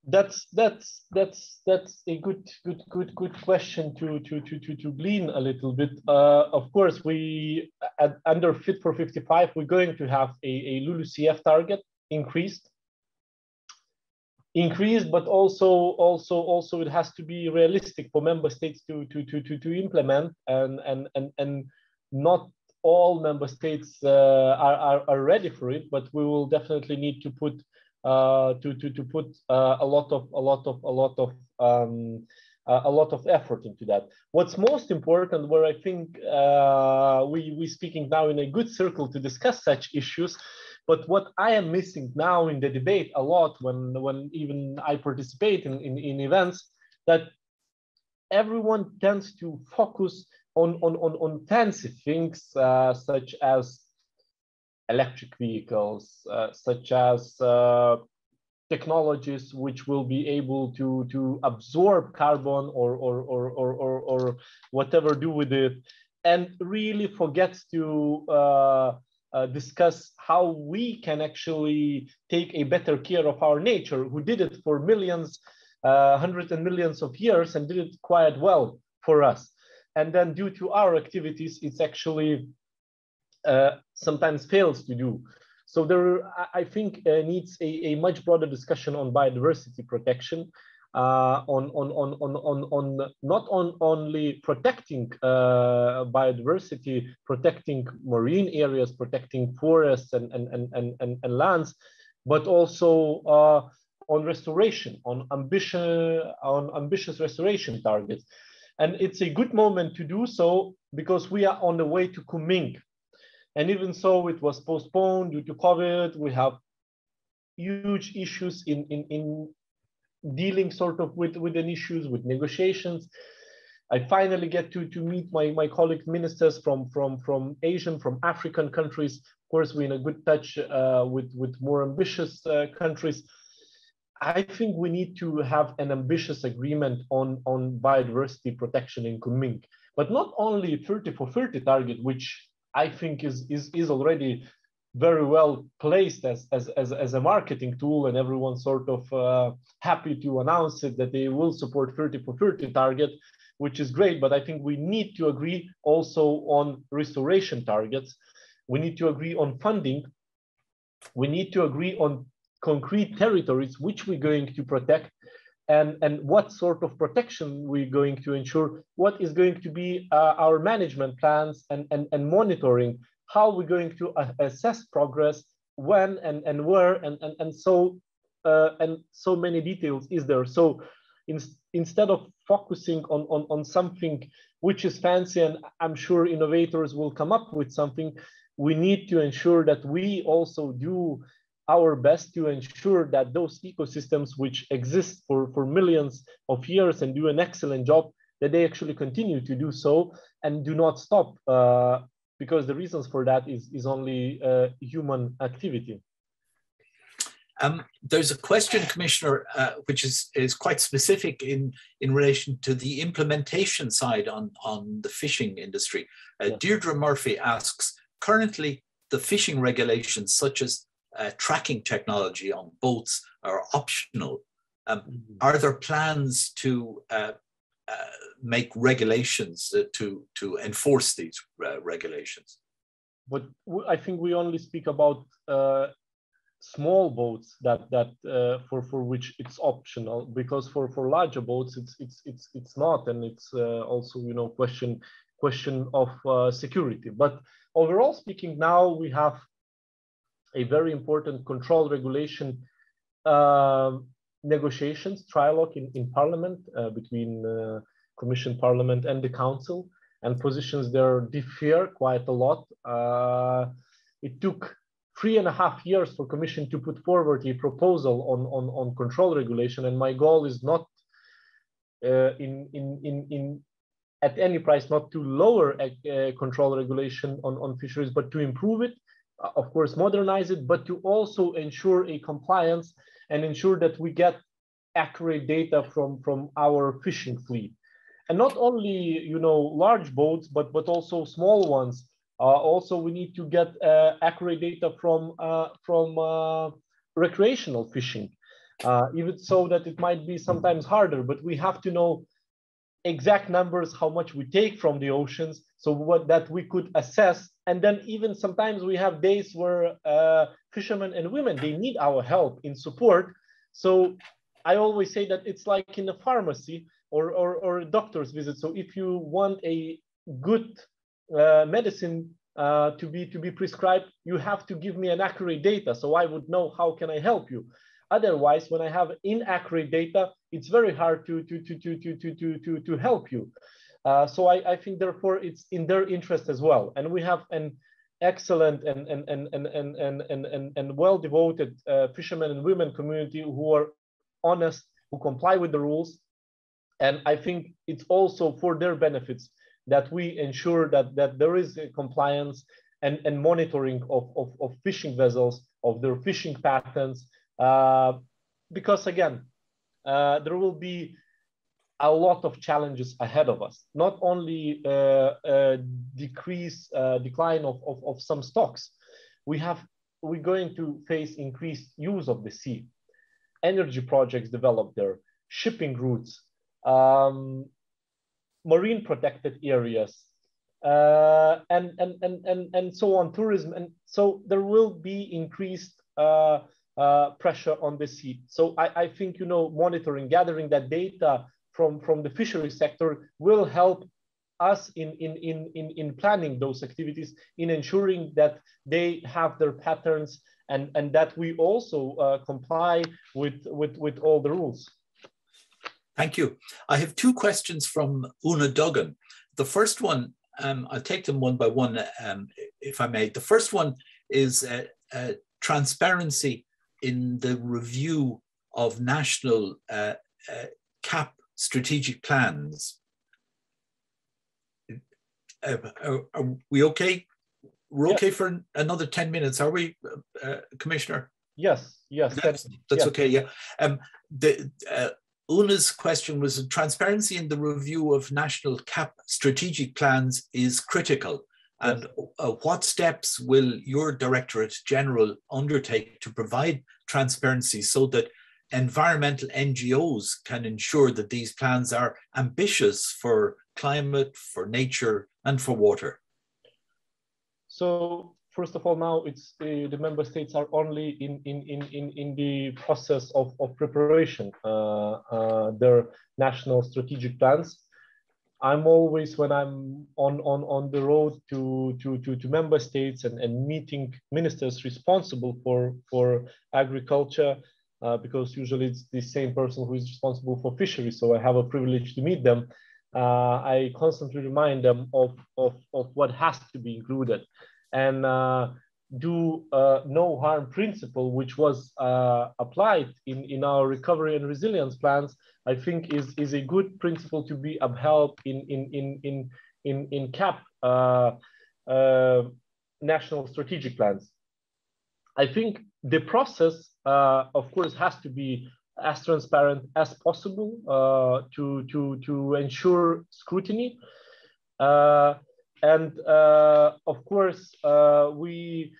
That's that's that's that's a good good good good question to to to to, to glean a little bit. Uh, of course, we at, under Fit for fifty-five, we're going to have a, a LULUCF target increased, increased, but also also also it has to be realistic for member states to to to to, to implement, and and and and not all member states uh, are, are are ready for it. But we will definitely need to put. Uh, to to to put uh, a lot of a lot of a lot of um, a lot of effort into that. What's most important, where I think uh, we we speaking now in a good circle to discuss such issues, but what I am missing now in the debate a lot, when when even I participate in in, in events, that everyone tends to focus on on on, on fancy things uh, such as electric vehicles, uh, such as uh, technologies which will be able to, to absorb carbon or, or, or, or, or, or whatever do with it, and really forgets to uh, uh, discuss how we can actually take a better care of our nature, who did it for millions, uh, hundreds and millions of years, and did it quite well for us. And then due to our activities, it's actually Uh, sometimes fails to do. So there, I think, uh, needs a, a much broader discussion on biodiversity protection, uh, on, on, on, on, on, on not on only protecting uh, biodiversity, protecting marine areas, protecting forests and, and, and, and, and, and lands, but also uh, on restoration, on, ambition, on ambitious restoration targets. And it's a good moment to do so because we are on the way to Kunming. And even so, it was postponed due to COVID. We have huge issues in, in, in dealing sort of with, with an issues, with negotiations. I finally get to, to meet my, my colleague ministers from, from, from Asian, from African countries. Of course, we're in a good touch uh, with, with more ambitious uh, countries. I think we need to have an ambitious agreement on, on biodiversity protection in Kunming, but not only thirty for thirty target, which I think is, is, is already very well placed as, as, as, as a marketing tool, and everyone's sort of uh, happy to announce it that they will support thirty for thirty target, which is great, but I think we need to agree also on restoration targets. We need to agree on funding. We need to agree on concrete territories which we're going to protect, and, and what sort of protection we're going to ensure, what is going to be uh, our management plans and, and, and monitoring, how we're going to assess progress, when and, and where, and, and, and, so, uh, and so many details is there. So in, instead of focusing on, on, on something which is fancy, and I'm sure innovators will come up with something, we need to ensure that we also do our best to ensure that those ecosystems which exist for, for millions of years and do an excellent job, that they actually continue to do so and do not stop, uh, because the reasons for that is, is only uh, human activity. Um, there's a question, Commissioner, uh, which is, is quite specific in, in relation to the implementation side on, on the fishing industry. Uh, yeah. Deirdre Murphy asks, currently the fishing regulations such as uh, tracking technology on boats are optional. Um, mm-hmm. Are there plans to uh, Uh, make regulations uh, to, to enforce these uh, regulations? But I think we only speak about uh, small boats that, that uh, for, for which it's optional, because for, for larger boats, it's, it's, it's, it's not. And it's uh, also, you know, question, question of uh, security. But overall speaking, now we have a very important control regulation uh, negotiations, trialogue in, in Parliament uh, between uh, Commission, Parliament and the Council, and positions there differ quite a lot. Uh, it took three and a half years for Commission to put forward a proposal on, on, on control regulation, and my goal is not uh, in, in, in, in at any price not to lower uh, control regulation on, on fisheries, but to improve it, uh, of course modernize it, but to also ensure a compliance and ensure that we get accurate data from, from our fishing fleet. And not only, you know, large boats, but, but also small ones. Uh, also, we need to get uh, accurate data from, uh, from uh, recreational fishing, uh, even so that it might be sometimes harder, but we have to know exact numbers, how much we take from the oceans, so what, that we could assess. And then even sometimes we have days where uh, fishermen and women, they need our help in support. So I always say that it's like in a pharmacy or, or, or a doctor's visit. So if you want a good uh, medicine uh, to, be, to be prescribed, you have to give me an accurate data. So I would know how can I help you. Otherwise, when I have inaccurate data, it's very hard to, to, to, to, to, to, to, to, to help you. Uh, so I, I think, therefore, it's in their interest as well. And we have an excellent and, and, and, and, and, and, and, and well-devoted uh, fishermen and women community who are honest, who comply with the rules. And I think it's also for their benefits that we ensure that, that there is a compliance and, and monitoring of, of, of fishing vessels, of their fishing patterns. Uh, because, again, uh, there will be a lot of challenges ahead of us, not only uh, uh, decrease, uh, decline of, of, of some stocks. We have, we're going to face increased use of the sea, energy projects developed there, shipping routes, um, marine protected areas, uh, and, and, and, and, and so on, tourism. And so there will be increased uh, uh, pressure on the sea. So I, I think, you know, monitoring, gathering that data, From, from the fishery sector will help us in, in, in, in, in planning those activities, in ensuring that they have their patterns and, and that we also uh, comply with, with, with all the rules. Thank you. I have two questions from Una Duggan. The first one, um, I'll take them one by one, um, if I may. The first one is uh, uh, transparency in the review of national uh, uh, C A P strategic plans. Uh, are, are we okay? We're okay, yeah, for another ten minutes, are we, uh, Commissioner? Yes, yes. That's, that's, that's yes. Okay, yeah. Um, the, uh, Una's question was, transparency in the review of national C A P strategic plans is critical. Yes. And uh, what steps will your Directorate General undertake to provide transparency so that environmental N G Os can ensure that these plans are ambitious for climate, for nature, and for water? So, first of all, now it's uh, the member states are only in in in in the process of of preparation uh, uh, their national strategic plans. I'm always, when I'm on on on the road to to to, to member states and, and meeting ministers responsible for for agriculture. Uh, because usually it's the same person who is responsible for fisheries, so I have a privilege to meet them. Uh, I constantly remind them of, of, of what has to be included. And uh, do uh, no harm principle, which was uh, applied in, in our recovery and resilience plans, I think is, is a good principle to be upheld in, in, in, in, in, in C A P uh, uh, national strategic plans. I think the process, uh, of course, has to be as transparent as possible uh, to, to, to ensure scrutiny. Uh, and uh, of course, uh, we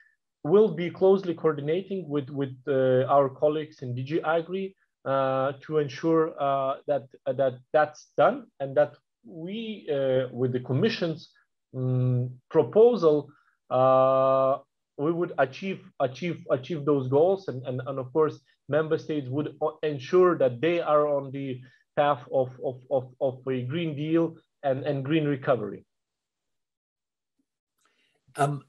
will be closely coordinating with, with uh, our colleagues in D G Agri uh, to ensure uh, that, that that's done, and that we, uh, with the Commission's um, proposal, uh, we would achieve, achieve, achieve those goals. And, and, and of course, member states would ensure that they are on the path of, of, of, of a Green Deal and, and green recovery. Um,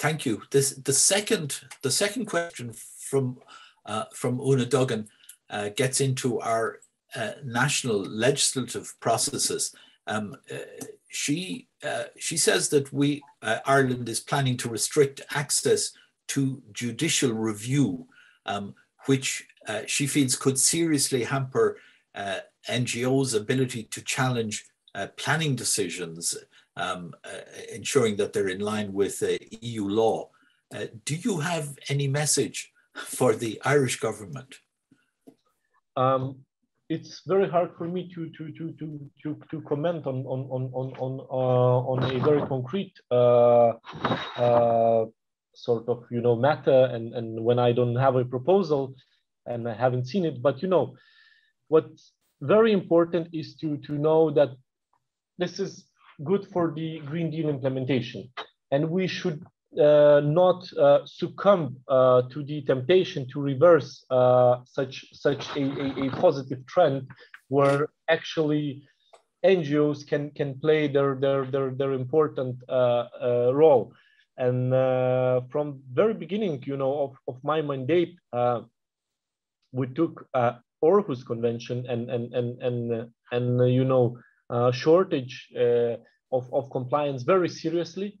thank you. This, the, second, the second question from, uh, from Una Duggan uh, gets into our uh, national legislative processes. Um, uh, she, uh, she says that we, uh, Ireland is planning to restrict access to judicial review, um, which uh, she feels could seriously hamper uh, N G Os' ability to challenge uh, planning decisions, um, uh, ensuring that they're in line with uh, E U law. Uh, do you have any message for the Irish government? Um, it's very hard for me to to to to to, to comment on on on on on, uh, on a very concrete uh, uh, sort of you know matter, and and when I don't have a proposal and I haven't seen it. But you know, what's very important is to to know that this is good for the Green Deal implementation, and we should uh, not uh, succumb uh, to the temptation to reverse uh, such such a, a, a positive trend, where actually N G Os can can play their their their, their important uh, uh, role. And uh, from very beginning, you know, of, of my mandate, uh, we took uh, Aarhus Convention and and and and and uh, you know uh, shortage uh, of of compliance very seriously.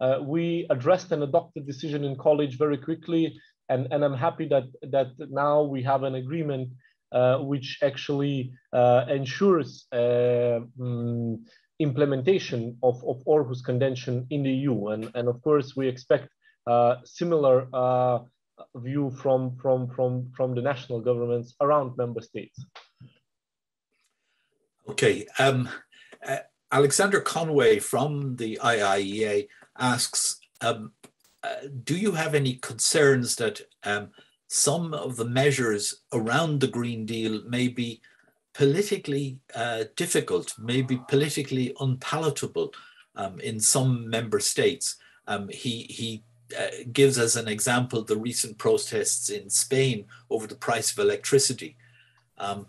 Uh, we addressed and adopted decision in college very quickly, and and I'm happy that that now we have an agreement uh, which actually uh, ensures uh, um, implementation of of Aarhus Convention in the E U, and and of course we expect uh, similar Uh, view from from from from the national governments around member states. Okay, um, uh, Alexander Conway from the I I E A asks, um, uh, do you have any concerns that um, some of the measures around the Green Deal may be politically uh, difficult, may be politically unpalatable um, in some member states? Um, he he. Uh, gives as an example the recent protests in Spain over the price of electricity. Um,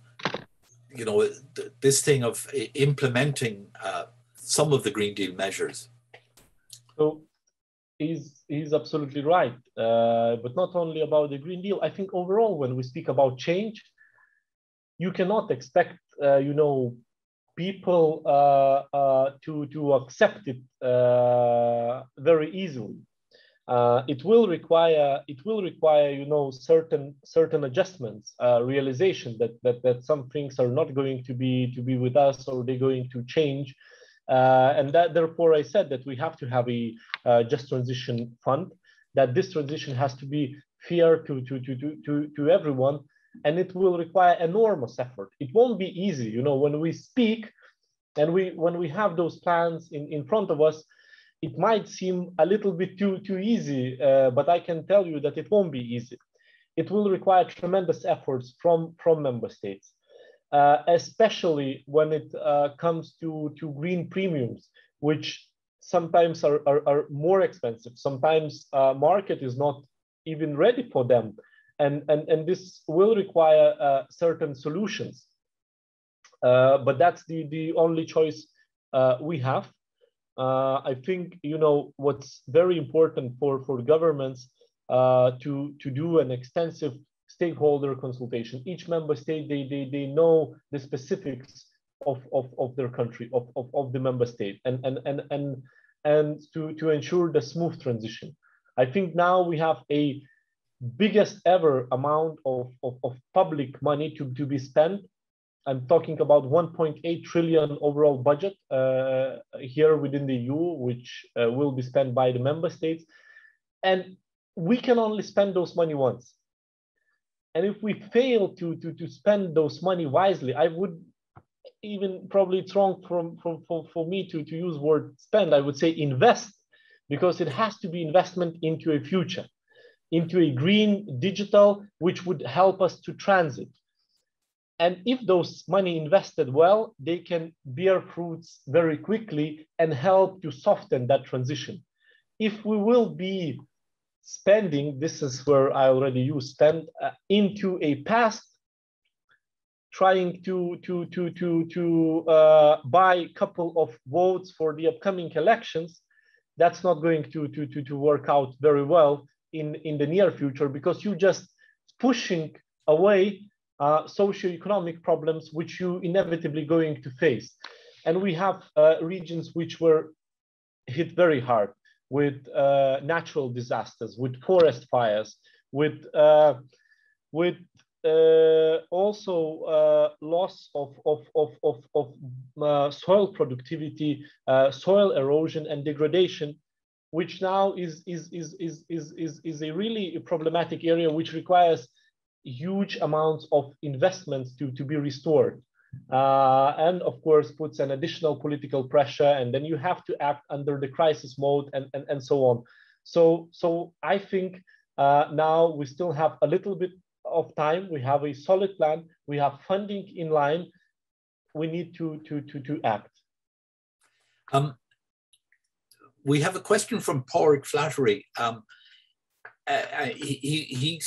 you know, th this thing of implementing uh, some of the Green Deal measures. So he's, he's absolutely right, uh, but not only about the Green Deal. I think overall, when we speak about change, you cannot expect, uh, you know, people uh, uh, to, to accept it uh, very easily. Uh, it will require, it will require, you know, certain certain adjustments, uh, realization that that that some things are not going to be to be with us, or they're going to change, uh, and that therefore I said that we have to have a uh, just transition fund. That this transition has to be fair to to to to to everyone, and it will require enormous effort. It won't be easy, you know. When we speak, and we when we have those plans in in front of us, it might seem a little bit too, too easy, uh, but I can tell you that it won't be easy. It will require tremendous efforts from, from member states, uh, especially when it uh, comes to, to green premiums, which sometimes are, are, are more expensive. Sometimes the uh, market is not even ready for them. And, and, and this will require uh, certain solutions. Uh, but that's the, the only choice uh, we have. Uh, I think, you know, what's very important for, for governments uh, to, to do an extensive stakeholder consultation. Each member state, they, they, they know the specifics of, of, of their country, of, of, of the member state, and, and, and, and, and to, to ensure the smooth transition. I think now we have a biggest ever amount of, of, of public money to, to be spent. I'm talking about one point eight trillion overall budget uh, here within the E U, which uh, will be spent by the member states. And we can only spend those money once. And if we fail to, to, to spend those money wisely, I would even probably it's wrong from, from, for, for me to, to use word spend, I would say invest, because it has to be investment into a future, into a green digital, which would help us to transit. And if those money invested well, they can bear fruits very quickly and help to soften that transition. If we will be spending, this is where I already use spend, uh, into a past, trying to, to, to, to, to uh, buy a couple of votes for the upcoming elections, that's not going to, to, to, to work out very well in, in the near future, because you're just pushing away uh, socioeconomic problems which you inevitably going to face. And we have uh, regions which were hit very hard with uh, natural disasters, with forest fires, with, uh, with Uh, also uh, loss of, of, of, of, of uh, soil productivity, uh, soil erosion and degradation, which now is, is, is, is, is, is, is a really problematic area which requires huge amounts of investments to, to be restored. Uh, and of course puts an additional political pressure, and then you have to act under the crisis mode and, and, and so on. So, so I think uh, now we still have a little bit of time. We have a solid plan, we have funding in line, we need to, to, to, to act. Um, we have a question from Porrick Flattery. Um, uh, he, he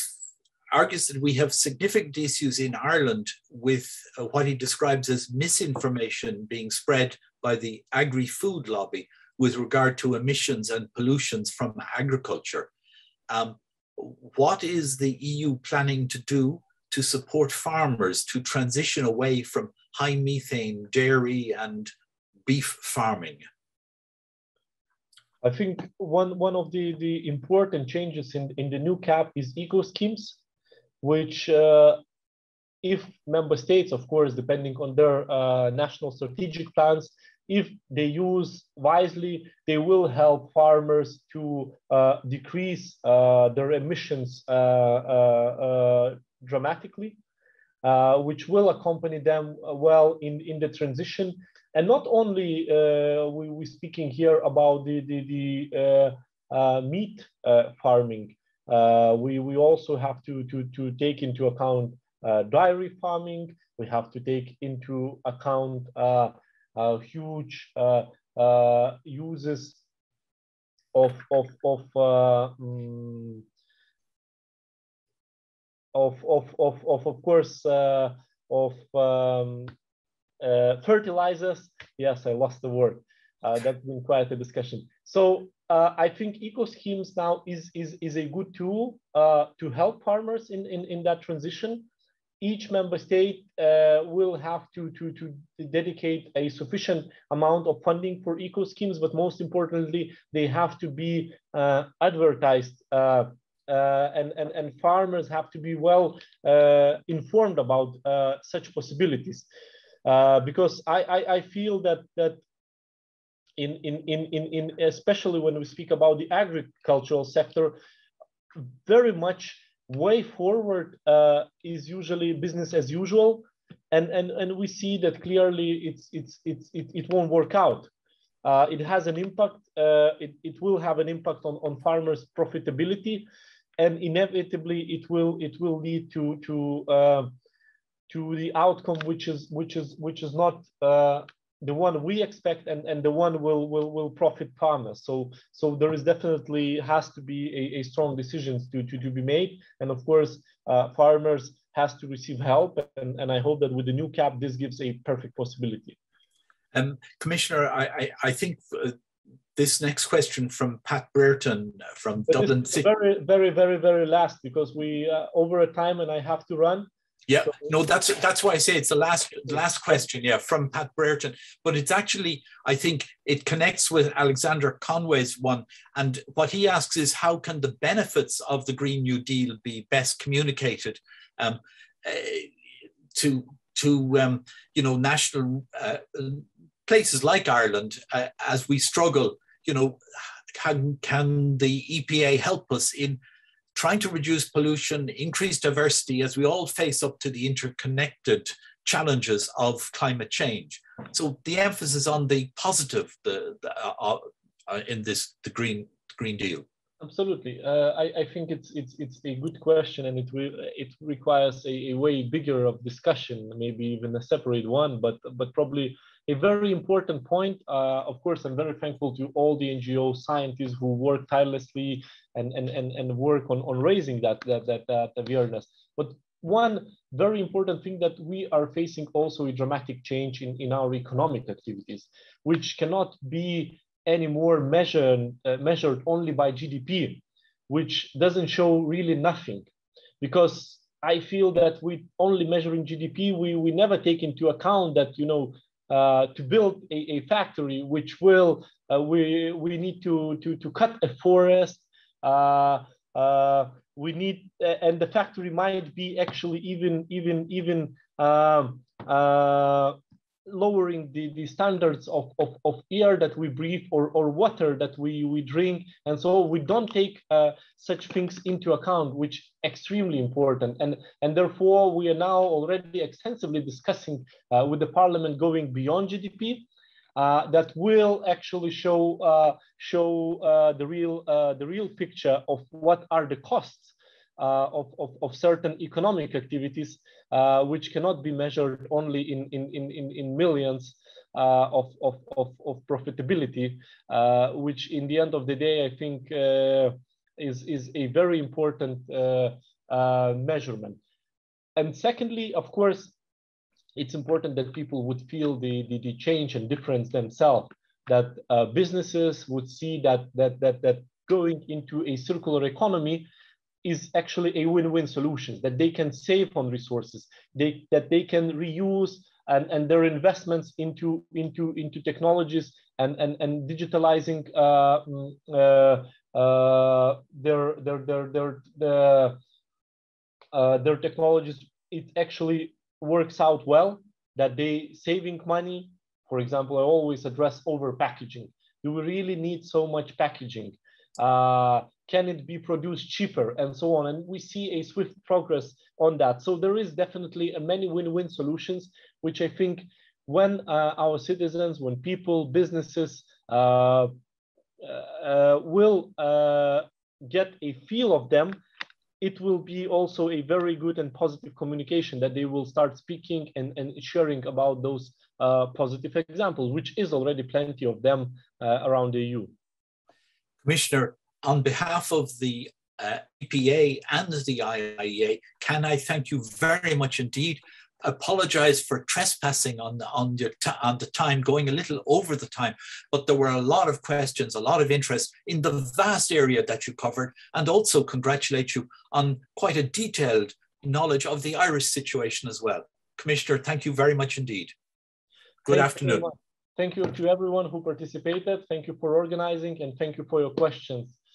argues that we have significant issues in Ireland with uh, what he describes as misinformation being spread by the agri-food lobby with regard to emissions and pollutions from agriculture. Um, What is the E U planning to do to support farmers to transition away from high methane dairy and beef farming? I think one, one of the, the important changes in, in the new C A P is eco schemes, which uh, if member states, of course, depending on their uh, national strategic plans, if they use wisely, they will help farmers to uh, decrease uh, their emissions uh, uh, uh, dramatically, uh, which will accompany them well in, in the transition. And not only uh, we, we're speaking here about the, the, the uh, uh, meat uh, farming, uh, we, we also have to, to, to take into account uh, dairy farming, we have to take into account uh, Uh, huge uh, uh, uses of of of, uh, um, of of of of of course uh, of um, uh, fertilizers. Yes, I lost the word. Uh, that's been quite a discussion. So uh, I think eco schemes now is is is a good tool uh, to help farmers in in in that transition. Each member state uh, will have to, to, to dedicate a sufficient amount of funding for eco schemes, but most importantly, they have to be uh, advertised uh, uh, and, and, and farmers have to be well uh, informed about uh, such possibilities. Uh, because I, I, I feel that, that in, in, in, in, especially when we speak about the agricultural sector, very much way forward uh, is usually business as usual, and and and we see that clearly it's it's it's it, it won't work out. Uh, it has an impact. Uh, it it will have an impact on on farmers' profitability, and inevitably it will it will lead to to uh, to the outcome which is which is which is not uh, the one we expect, and and the one will will will profit farmers. So so there is definitely has to be a, a strong decisions to, to to be made, and of course uh, farmers has to receive help, and and I hope that with the new C A P this gives a perfect possibility. Um, Commissioner, I I, I think uh, this next question from Pat Brereton from Dublin City. Very very very very last, because we uh, over a time and I have to run. Yeah, no, that's that's why I say it's the last last question, yeah, from Pat Brereton. But it's actually, I think it connects with Alexander Conway's one. And what he asks is, how can the benefits of the Green New Deal be best communicated um, uh, to, to um, you know, national uh, places like Ireland uh, as we struggle? You know, can, can the E P A help us in trying to reduce pollution, increase diversity as we all face up to the interconnected challenges of climate change? So the emphasis on the positive the, the, uh, uh, in this the Green Green Deal. Absolutely, uh, I, I think it's it's it's a good question, and it will it requires a, a way bigger of discussion, maybe even a separate one, but but probably a very important point. Uh, of course, I'm very thankful to all the N G O scientists who work tirelessly and, and, and, and work on, on raising that, that, that, that awareness. But one very important thing that we are facing also a dramatic change in, in our economic activities, which cannot be anymore measured, uh, measured only by G D P, which doesn't show really nothing, because I feel that with only measuring G D P, we, we never take into account that, you know, Uh, to build a, a factory, which will uh, we we need to to to cut a forest. Uh, uh, we need uh, and the factory might be actually even even even uh, uh, lowering the, the standards of, of of air that we breathe or or water that we we drink. And so we don't take uh, such things into account, which is extremely important. And, and therefore, we are now already extensively discussing uh, with the Parliament going beyond G D P uh, that will actually show uh, show uh, the real uh, the real picture of what are the costs uh, of, of, of certain economic activities, uh, which cannot be measured only in, in, in, in millions Uh, of, of, of, of profitability, uh, which in the end of the day, I think uh, is, is a very important uh, uh, measurement. And secondly, of course, it's important that people would feel the, the, the change and difference themselves, that uh, businesses would see that, that, that, that going into a circular economy is actually a win-win solution, that they can save on resources, they, that they can reuse And, and their investments into into into technologies and and and digitalizing uh, uh, uh, their their their their their, uh, their technologies. It actually works out well that they saving money. For example, I always address over packaging. Do we really need so much packaging? Uh, can it be produced cheaper and so on? And we see a swift progress on that. So there is definitely a many win-win solutions, which I think when uh, our citizens, when people, businesses uh, uh, will uh, get a feel of them, it will be also a very good and positive communication that they will start speaking and, and sharing about those uh, positive examples, which is already plenty of them uh, around the E U. Commissioner, on behalf of the uh, E P A and the I I E A, can I thank you very much indeed? Apologise for trespassing on the, on, the, on the time, going a little over the time, but there were a lot of questions, a lot of interest in the vast area that you covered, and also congratulate you on quite a detailed knowledge of the Irish situation as well. Commissioner, thank you very much indeed. Good thank afternoon. You Thank you to everyone who participated. Thank you for organizing, and thank you for your questions.